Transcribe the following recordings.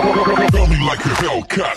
Gummy like a Hellcat.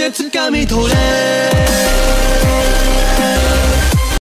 It's got me told.